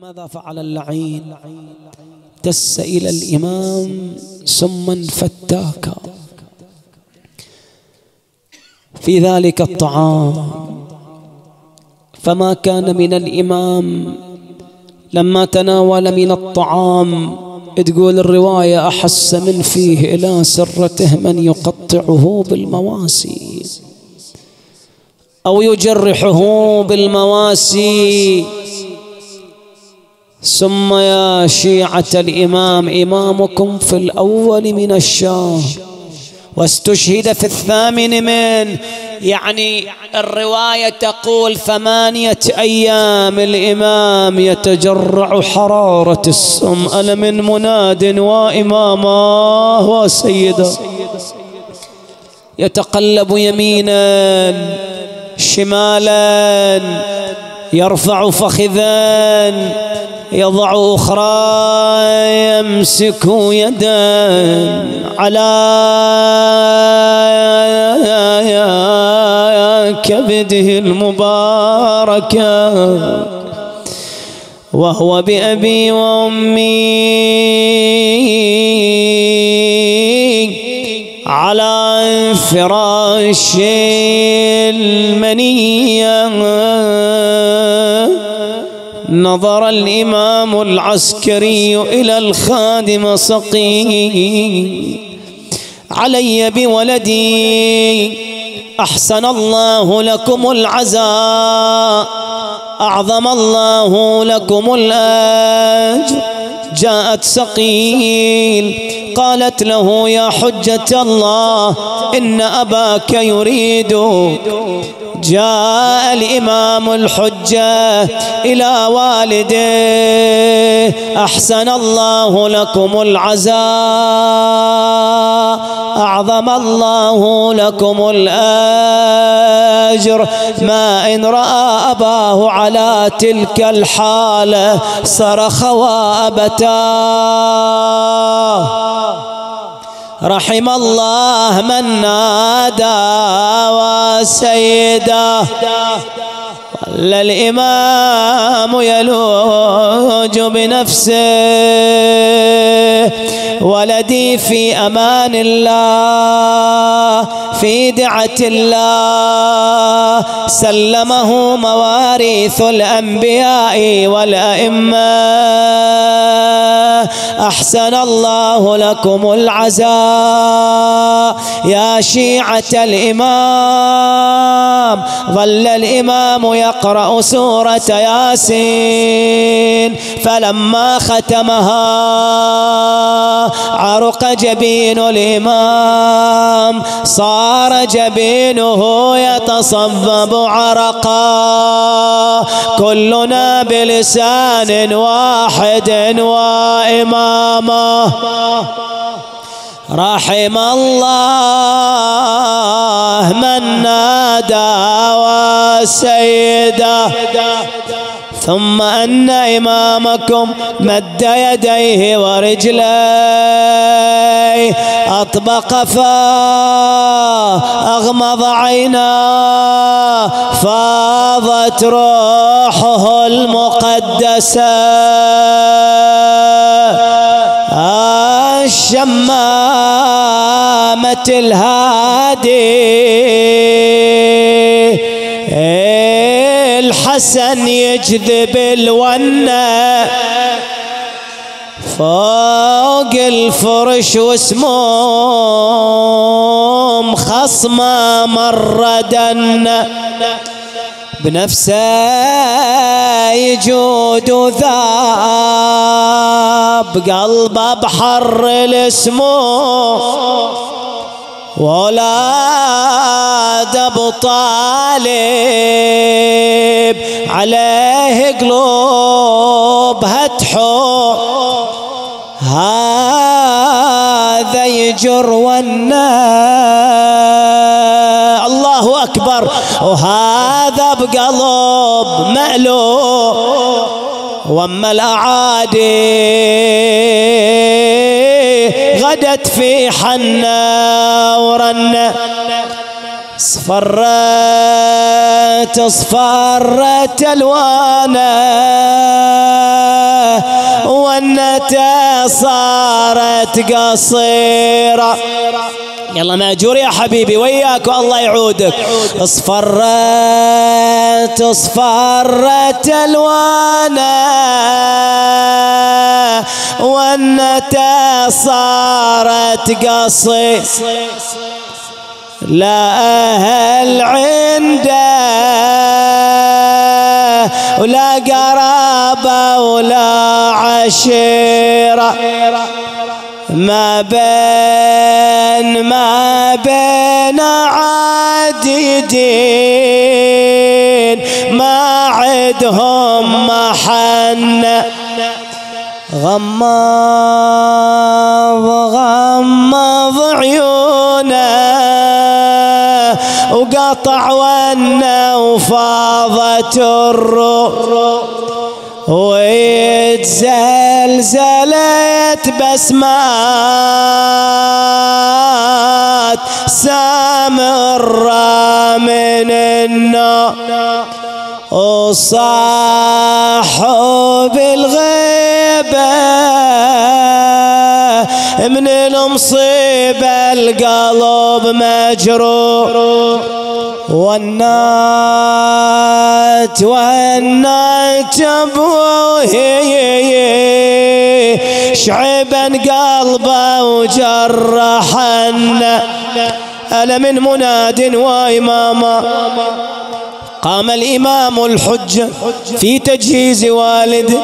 فماذا فعل اللعين؟ دس إلى الإمام سما فتاكا في ذلك الطعام، فما كان من الإمام لما تناول من الطعام، تقول الرواية أحس من فيه إلى سرته من يقطعه بالمواسي أو يجرحه بالمواسي. ثم يا شيعة الإمام إمامكم في الأول من الشام واستشهد في الثامن من، يعني الرواية تقول 8 أيام الإمام يتجرع حرارة السم. ألا من مناد وإماما وسيدا يتقلب يمينا شمالا، يرفع فخذان، يضع أخرى، يمسك يدا على كبده المباركة، وهو بأبي وأمي على فراش المنية. نظر الإمام العسكري إلى الخادم صقيل، علي بولدي أحسن الله لكم العزاء، أعظم الله لكم الأجر. جاءت صقيل قالت له يا حجة الله إن أباك يريدك. جاء الإمام الحجة إلى والده أحسن الله لكم العزاء، أعظم الله لكم الأجر. ما إن رأى أباه على تلك الحالة صرخ وأبتاه، رحم الله من نادى وسيده. ظل الإمام يلوج بنفسه، ولدي في أمان الله، في دعة الله، سلمه مواريث الأنبياء والأئمة. أحسن الله لكم العزاء يا شيعة الإمام. ظل الإمام يقرأ سورة ياسين، فلما ختمها عرق جبين الإمام، صار جبينه يتصبب عرقا. كلنا بلسان واحد وإمامه، رحم الله من نادى وسيده. ثم أن إمامكم مد يديه ورجليه، أطبق فاه، أغمض عيناه، فاضت روحه المقدسة، الشمامة الهادي. الحسن يجذب الونة فوق الفرش واسموم خصمه مردن، بنفسه يجود وذاب، قلبه بحر السموم، ولاد أبو طالب عليه قلوبها تحب، هذا يجر والنا الله أكبر، وهذا بقلب مألوب. وأما الأعادي غدت في حنا ورنا، صفرت الوانا، حتى صارت قصيرة. يلا ماجور يا حبيبي وياك والله يعودك. اصفرت اصفرت الوانه والنتا صارت قصي لا اهل عنده ولا قرابه ولا عشيره ما بين عاديين ما عدهم محن. غمض غمض عيونه وقطع ونه وفاضت الروح ويتزلزلت بسمات سامرة من النوم وصاحوا بالغيبة من المصيبة القلب مجروح. والنات والنات ابوهي شعبا قلبه وجرحنا. ألا من مناد وإماما قام الإمام الحجة في تجهيز والده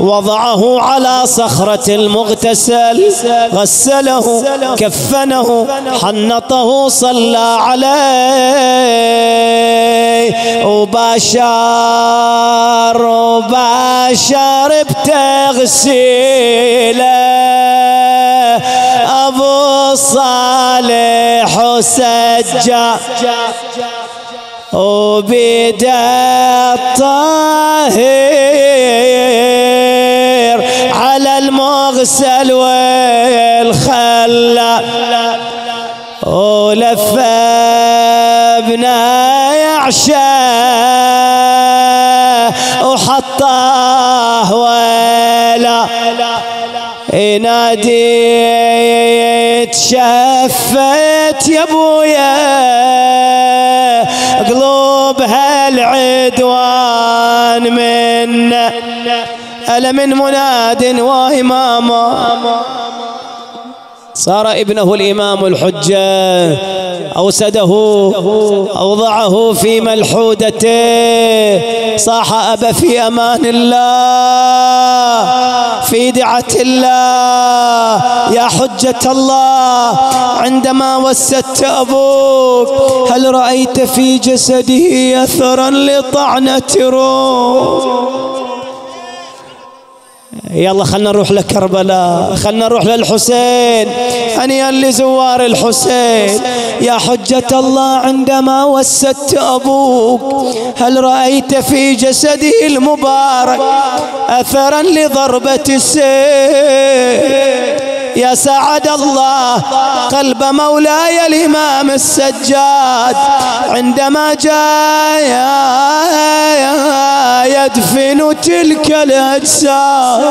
وضعه على صخرة المغتسل غسله كفنه حنطه صلى عليه وباشر بتغسيله أبو صالح وسجى وبدا الطاهر على المغسل والخلا ولفى بناي عشاه وحطاه ولا ينادي تشفت يا ابويا قلوب هالعدوان منا. ألا من مناد وإماما صار ابنه الإمام الحجة أوسده أوضعه في ملحودته صاح أبا في أمان الله في دعة الله يا حجة الله عندما وسدت أبوك هل رأيت في جسده أثرا لطعنة روم؟ يلا خلنا نروح لكربلاء خلنا نروح للحسين هنيئا لزوار الحسين. يا حجة الله عندما وسدت أبوك هل رأيت في جسده المبارك أثرا لضربة السيف؟ يا سعد الله قلب مولاي الإمام السجاد عندما جاء يدفن تلك الأجساد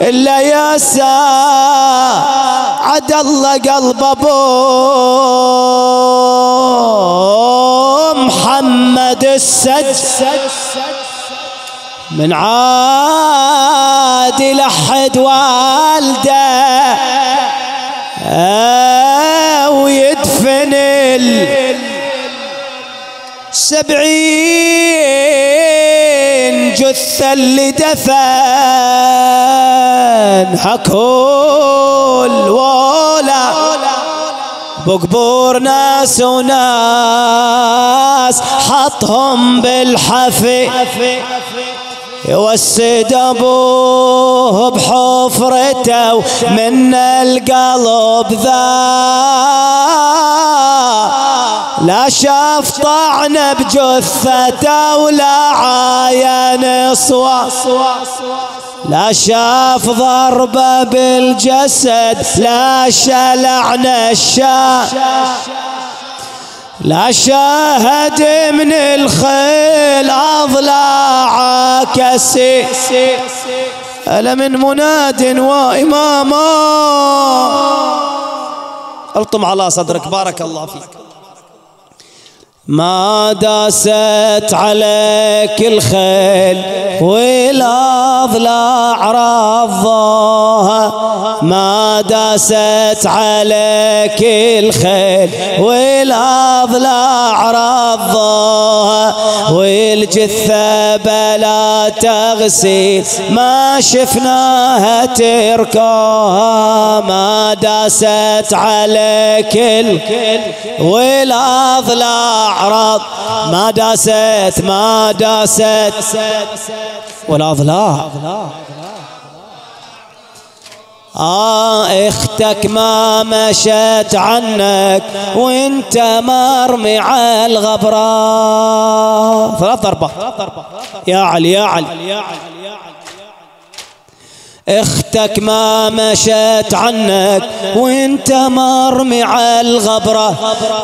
إلا يا سعد الله قلب أبو محمد السجاد من عاد لحد والده ويدفن ال70 جثة اللي دفنها كل ولا بقبور ناس وناس حطهم بالحفي يوسد أبوه بحفرته ومن القلب ذا لا شاف طعن بجثته ولا عاين صوى لا شاف ضربة بالجسد لا شلعنا الشاة لا شاهد من الخيل أضلاع كسي ألا من مناد وإماما. ألطم على صدرك بارك الله فيك. ما داست عليك الخيل والأضلاع رضاها، ما داست عليك الخيل والأضلاع رضاها، والجثة بلا تغسيل ما شفناها تركاها. ما داست عليك الخيل والأضلاع أعراض، ما داست ما داست والأضلاع. اختك ما مشت عنك وانت مرمي على الغبرة. ثلاث ضربات يا علي يا علي. اختك ما مشت عنك وانت مرمي على الغبرة،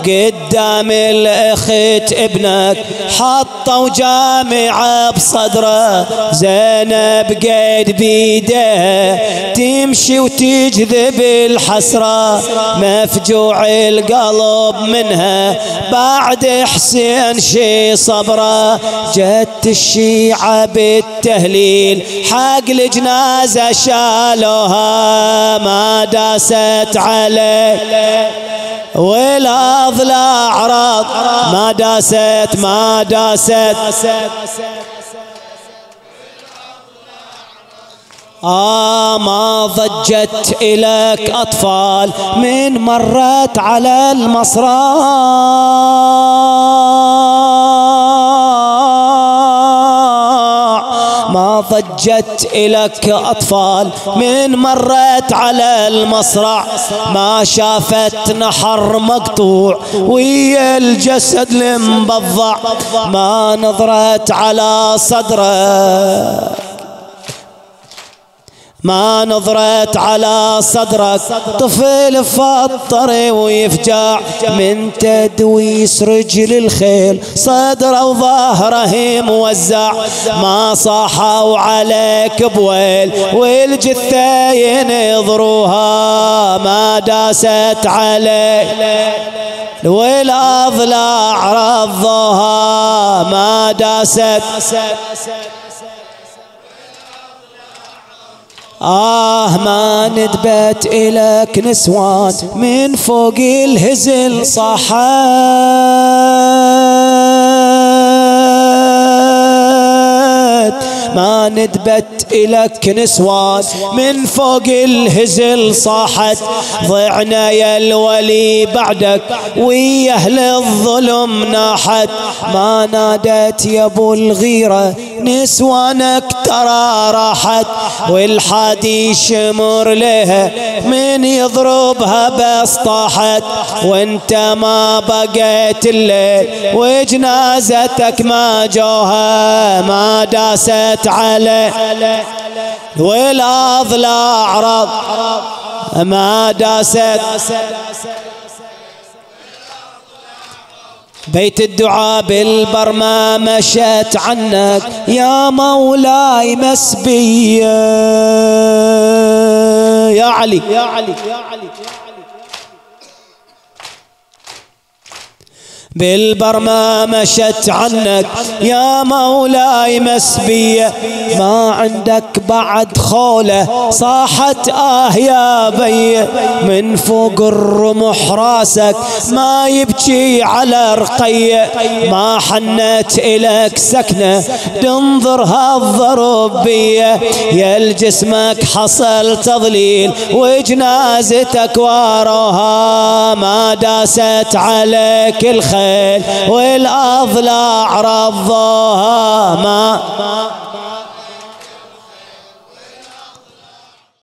قدام الاخت ابنك حطوا جامعة بصدره، زينب قيد بيدها تمشي وتجذب الحسرة، مفجوع القلب منها بعد حسين شي صبره، جت الشيعة بالتهليل حق الجنازة شالوها. ما داست عليك والأضلاع رض، ما داست ما داست. ما ضجت إليك أطفال من مرت على المصراع، ما ضجت إليك أطفال من مرت على المصرع، ما شافت نحر مقطوع ويا الجسد المبضع، ما نظرت على صدرك ما نظرت على صدرك طفل فطر ويفجع، من تدويس رجل الخيل صدره وظهره موزع، ما صاحوا عليك بويل والجثة ينظروها. ما داست عليك والأضلاع رضوها، ما داست. ما ندبت إلك نسوان من فوق الهزل صاحات، ما ندبت إلك نسوان من فوق الهزل صاحت، ضعنا يا الولي بعدك ويا أهل الظلم ناحت، ما نادت يا أبو الغيرة نسوانك ترى راحت، والحادي شمر لها من يضربها بس طاحت، وانت ما بقيت الليل وجنازتك ما جوها. ما داست عليه والأضلاع رض، ما داست. بيت الدعاء بالبرما مشت عنك يا مولاي مسبية يا علي. بالبرما مشت عنك يا مولاي مسبية، ما عندك بعد خولة صاحت يا بي، من فوق الرمح راسك ما يبكي على رقية، ما حنت إلك سكنة تنظرها الضرب بية، يا الجسمك حصل تضليل وجنازتك واروها. ما داست عليك الخير والأضلاع رضاها، ما